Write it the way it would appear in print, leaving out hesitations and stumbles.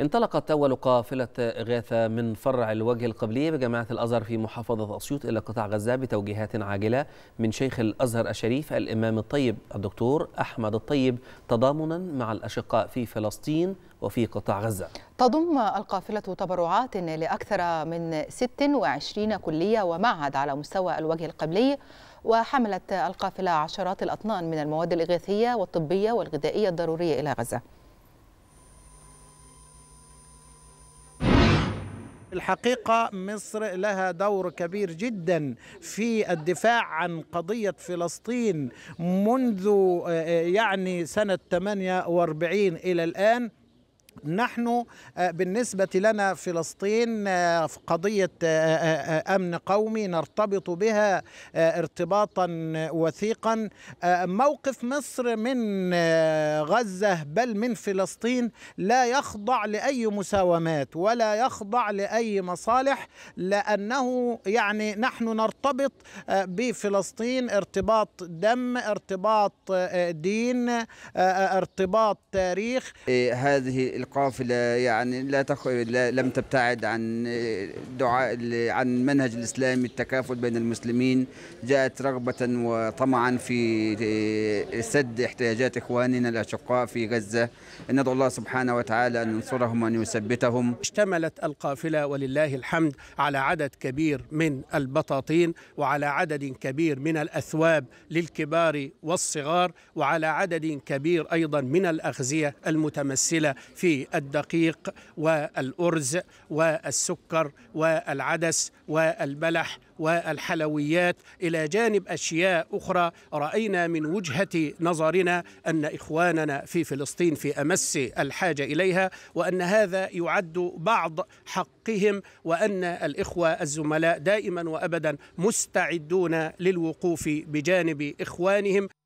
انطلقت أول قافلة إغاثة من فرع الوجه القبلي بجامعة الأزهر في محافظة أسيوط إلى قطاع غزة بتوجيهات عاجلة من شيخ الأزهر الشريف الإمام الطيب الدكتور أحمد الطيب تضامنا مع الأشقاء في فلسطين وفي قطاع غزة. تضم القافلة تبرعات لأكثر من 26 كلية ومعهد على مستوى الوجه القبلي، وحملت القافلة عشرات الأطنان من المواد الإغاثية والطبية والغذائية الضرورية إلى غزة. الحقيقة مصر لها دور كبير جدا في الدفاع عن قضية فلسطين منذ يعني سنة 48 إلى الآن. نحن بالنسبة لنا فلسطين قضية أمن قومي نرتبط بها ارتباطا وثيقا. موقف مصر من غزة بل من فلسطين لا يخضع لأي مساومات ولا يخضع لأي مصالح، لأنه يعني نحن نرتبط بفلسطين ارتباط دم، ارتباط دين، ارتباط تاريخ. هذه القافلة يعني لم تبتعد عن دعاء عن منهج الإسلام التكافل بين المسلمين، جاءت رغبة وطمعا في سد احتياجات إخواننا الأشقاء في غزة. ندعو الله سبحانه وتعالى أن ينصرهم وأن يثبتهم. اشتملت القافلة ولله الحمد على عدد كبير من البطاطين، وعلى عدد كبير من الأثواب للكبار والصغار، وعلى عدد كبير أيضا من الأغذية المتمثلة في الدقيق والأرز والسكر والعدس والبلح والحلويات، إلى جانب أشياء أخرى. رأينا من وجهة نظرنا أن إخواننا في فلسطين في أمس الحاجة إليها، وأن هذا يعد بعض حقهم، وأن الإخوة الزملاء دائما وأبدا مستعدون للوقوف بجانب إخوانهم.